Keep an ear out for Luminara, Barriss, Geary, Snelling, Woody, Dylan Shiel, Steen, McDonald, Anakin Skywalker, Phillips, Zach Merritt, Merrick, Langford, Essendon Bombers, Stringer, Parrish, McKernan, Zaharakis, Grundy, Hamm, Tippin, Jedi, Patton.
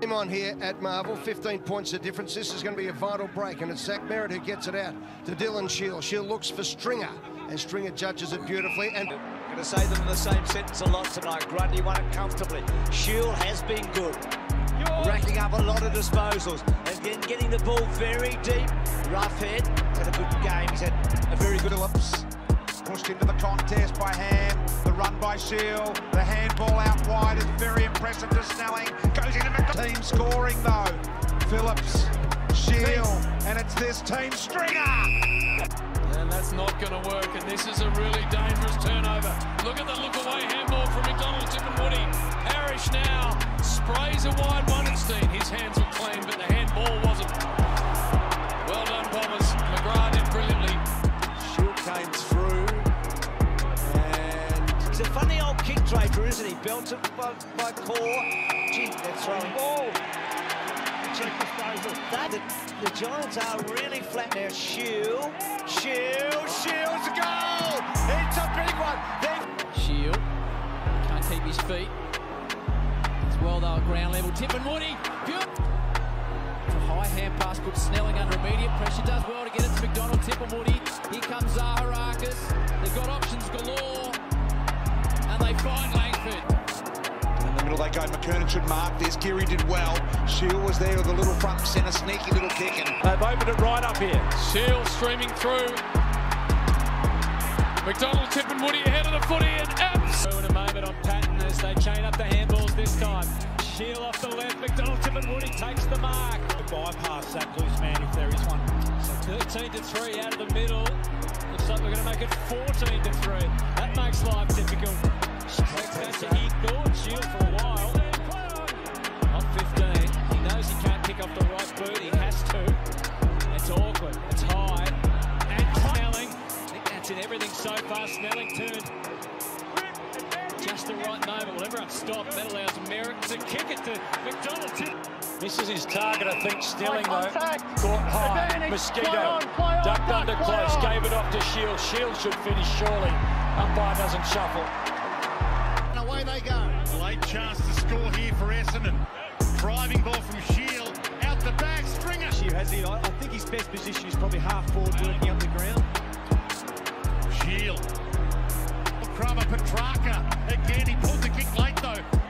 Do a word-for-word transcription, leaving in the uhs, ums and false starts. Game on here at Marvel, fifteen points the difference. This is going to be a vital break, and it's Zach Merritt who gets it out to Dylan Shiel. Shiel looks for Stringer, and Stringer judges it beautifully. And I'm going to say them in the same sentence a lot tonight. Grundy won it comfortably. Shiel has been good, racking up a lot of disposals and getting the ball very deep. Rough head, had a good game. He's had a very good Phillips. Pushed into the contest by Hamm, the run by Shiel, the handball out wide is very impressive to Snelling. Goes into McDonald. Team scoring though, Phillips, Shiel, and it's this team Stringer! And that's not going to work, and this is a really dangerous turnover. Look at the look-away handball from McDonald, Tippin, Woody. Parrish now sprays a wide one at Steen. His hands were clean, but the handball wasn't. Well done, Bombers. McGrath did brilliantly. Shiel came through. He's a funny old kick trader, isn't he? Belted by, by Core. Gee, they're throwing ball. That, the, the Giants are really flat there. Shiel, Shiel, Shiel's a goal! It's a big one! They've... Shiel can't keep his feet. It's well though at ground level. Tippin, Woody. A high hand pass puts Snelling under immediate pressure. Does well to get it to McDonald. Tippin, Woody. Here comes Zaharakis. They've got options galore. They find Langford. In the middle they go, McKernan should mark this. Geary did well. Shiel was there with a little front and centre, sneaky little kick. And they've opened it right up here. Shiel streaming through. McDonald, Tippin, Woody ahead of the footy and abs. In a moment on Patton as they chain up the handballs this time. Shiel off the left, McDonald, Tippin, Woody takes the mark. Bypass that loose man if there is one. So thirteen to three out of the middle. Looks like we're going to make it fourteen to three. That makes life difficult. He ignored Shiel for a while. On fifteen, he knows he can't kick off the right boot. He has to. It's awkward. It's high. And Snelling. I think that's in everything so far. Snelling turned just the right moment. Well, everyone stopped. That allows Merrick to kick it to McDonald. Misses his target, I think. Snelling though. Caught high. Mosquito. Ducked under close. Gave it off to Shiel. Shiel should finish surely. Umpire doesn't shuffle. They go. A late chance to score here for Essendon. Driving ball from Shiel, out the back, Stringer. Shiel has it. I think his best position is probably half forward, working up the ground. Shiel. Krama Petrarca. Again, he pulled the kick late though.